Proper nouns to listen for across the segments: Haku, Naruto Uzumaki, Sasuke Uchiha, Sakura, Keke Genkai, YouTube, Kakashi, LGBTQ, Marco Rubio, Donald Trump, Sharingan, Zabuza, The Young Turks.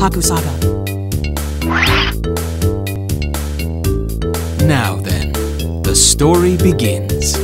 Haku Saga. Now then, the story begins.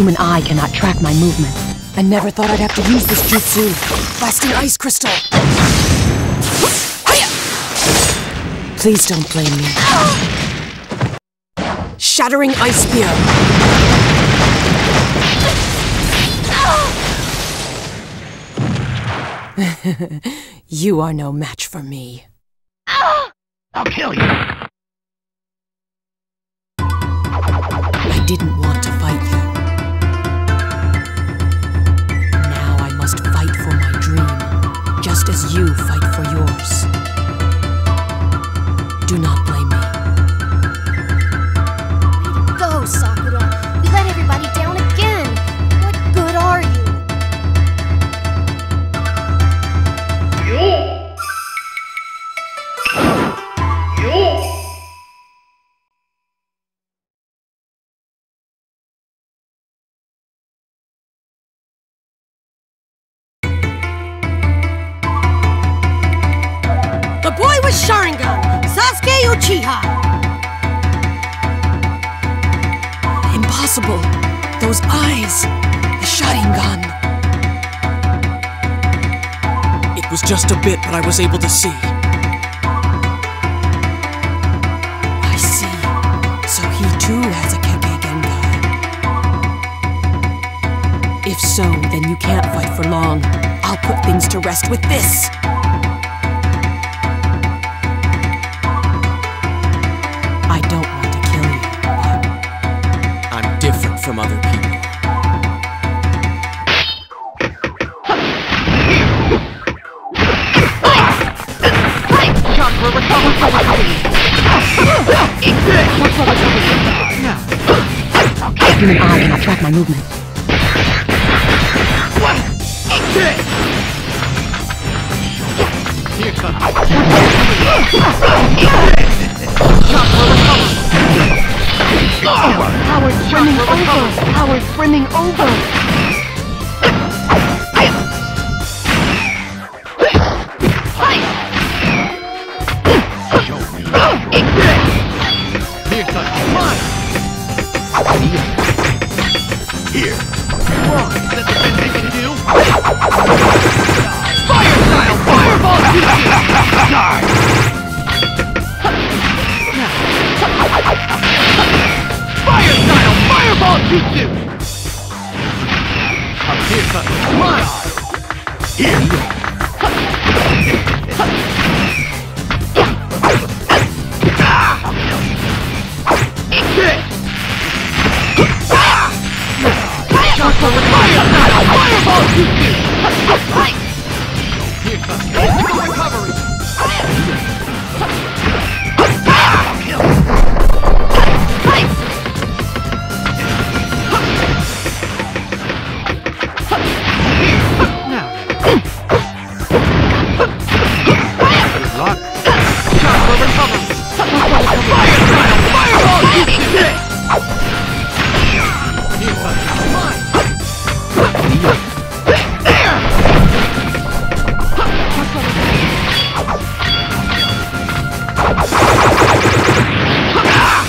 Human eye cannot track my movement. I never thought I'd have to use this jutsu. Blasting ice crystal. Please don't blame me. Shattering ice spear. You are no match for me. I'll kill you. I didn't want to fight you. Fight for my dream, just as you fight for yours. Do not blame me. Way to go, Sakura. You let everybody down again. What good are you? Sharingan, Sasuke Uchiha! Impossible! Those eyes! The Sharingan! It was just a bit, but I was able to see. I see. So he too has a Keke Genkai. If so, then you can't fight for long. I'll put things to rest with this! from other people. Human eye cannot track my movements. Here comes power swimming over.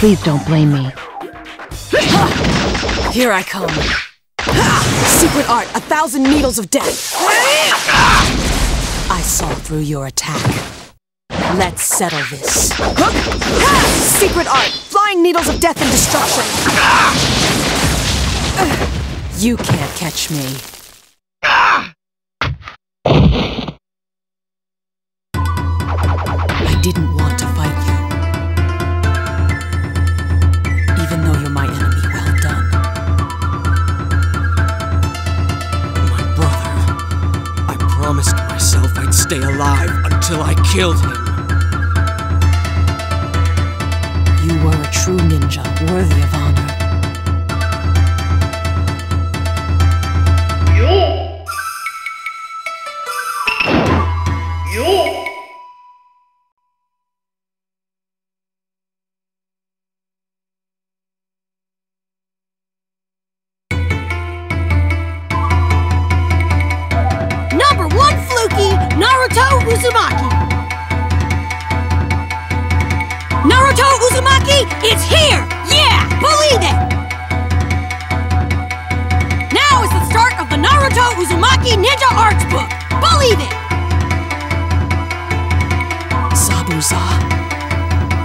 Please don't blame me. Here I come. Secret art, 1,000 needles of death. I saw through your attack. Let's settle this. Secret art, flying needles of death and destruction. You can't catch me. I didn't want to fight you. I promised myself I'd stay alive until I killed him. You were a true ninja, worthy of honor. Naruto Uzumaki! Naruto Uzumaki, it's here! Yeah! Believe it! Now is the start of the Naruto Uzumaki Ninja Arts book! Believe it! Zabuza,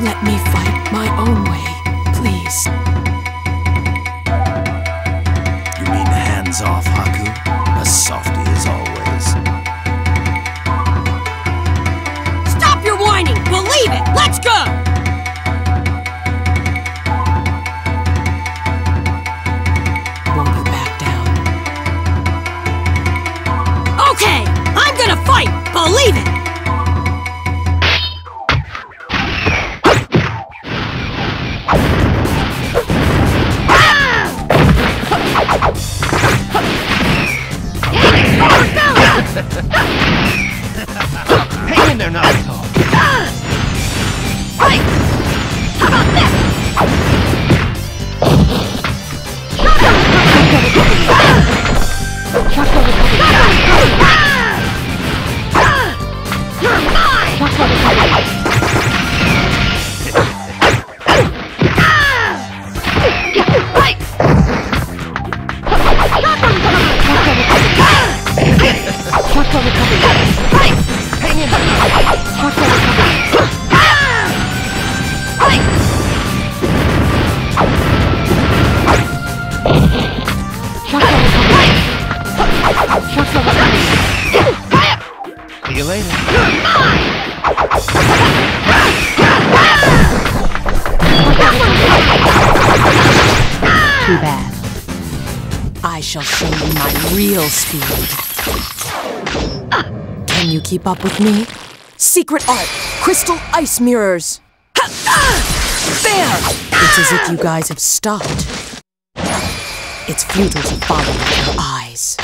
let me fight my own way, please. You mean hands off, Haku? A softy as always. Believe it! Let's go! Won't you back down? Okay! I'm gonna fight! Believe it! Hang in there, Naruto! Right. How about this? You're mine! Hang in there! See you later. You're mine! Too bad. shall show you my real speed. Can you keep up with me? Secret art, crystal ice mirrors. There! It's as if you guys have stopped. It's futile to follow with your eyes.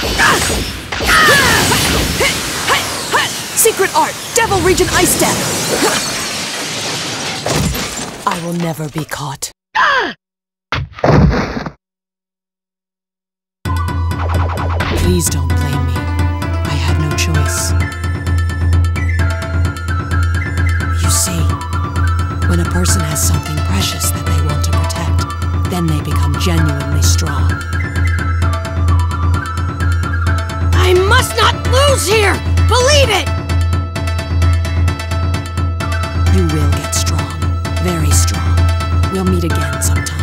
Secret art, devil region ice step. I will never be caught. Please don't blame me. I had no choice. You see, when a person has something precious that they want to protect, then they become genuinely strong. I must not lose here! Believe it! You will get strong. Very strong. We'll meet again sometime.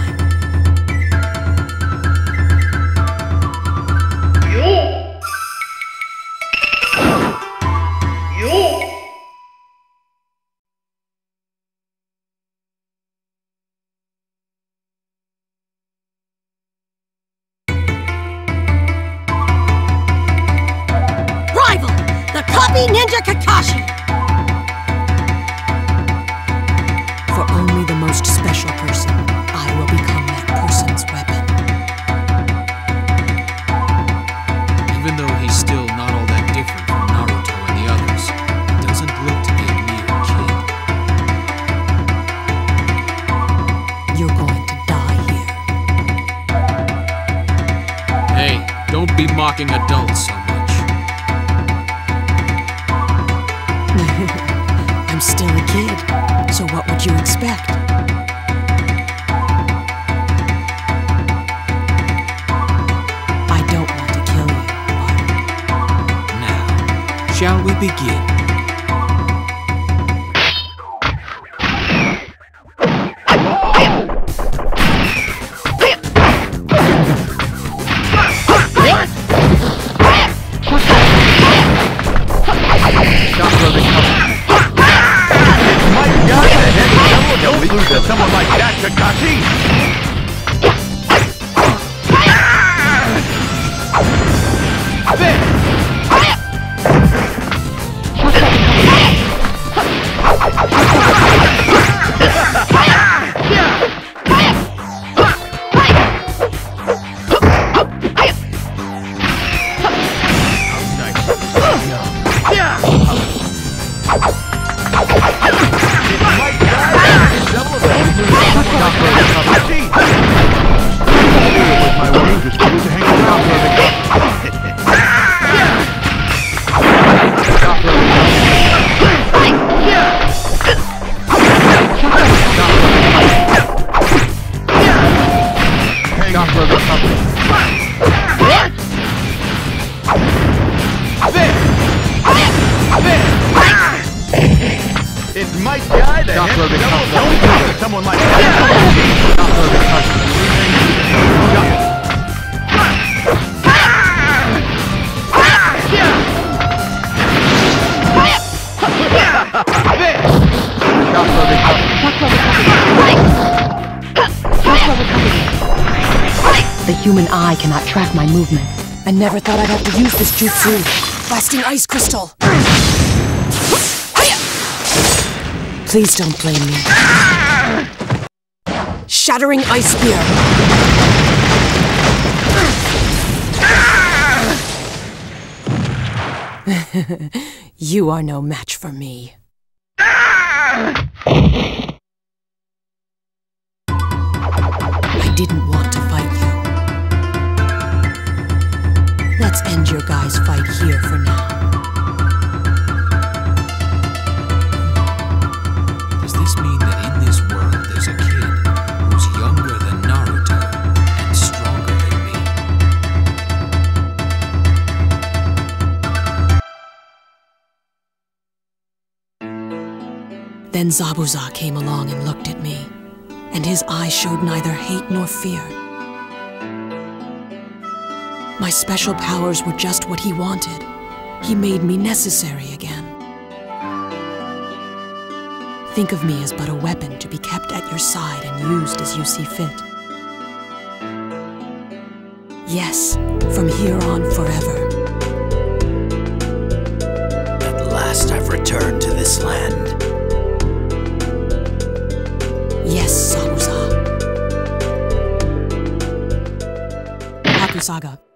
Ninja Kakashi! For only the most special person, I will become that person's weapon. Even though he's still not all that different from Naruto and the others, he doesn't look to be a mere kid. You're going to die here. Hey, don't be mocking adults so much. I'm still a kid, so what would you expect? I don't want to kill you, but... Now, shall we begin? Someone like that, Kakashi! There! Track my movement. I never thought I'd have to use this jutsu. Blasting ice crystal. Please don't blame me. Shattering ice spear. You are no match for me. I didn't want to fight you. Let's end your guys' fight here for now. Does this mean that in this world there's a kid who's younger than Naruto and stronger than me? Then Zabuza came along and looked at me, and his eyes showed neither hate nor fear. My special powers were just what he wanted. He made me necessary again. Think of me as but a weapon to be kept at your side and used as you see fit. Yes, from here on forever. At last I've returned to this land. Yes, Zabuza. Haku Saga.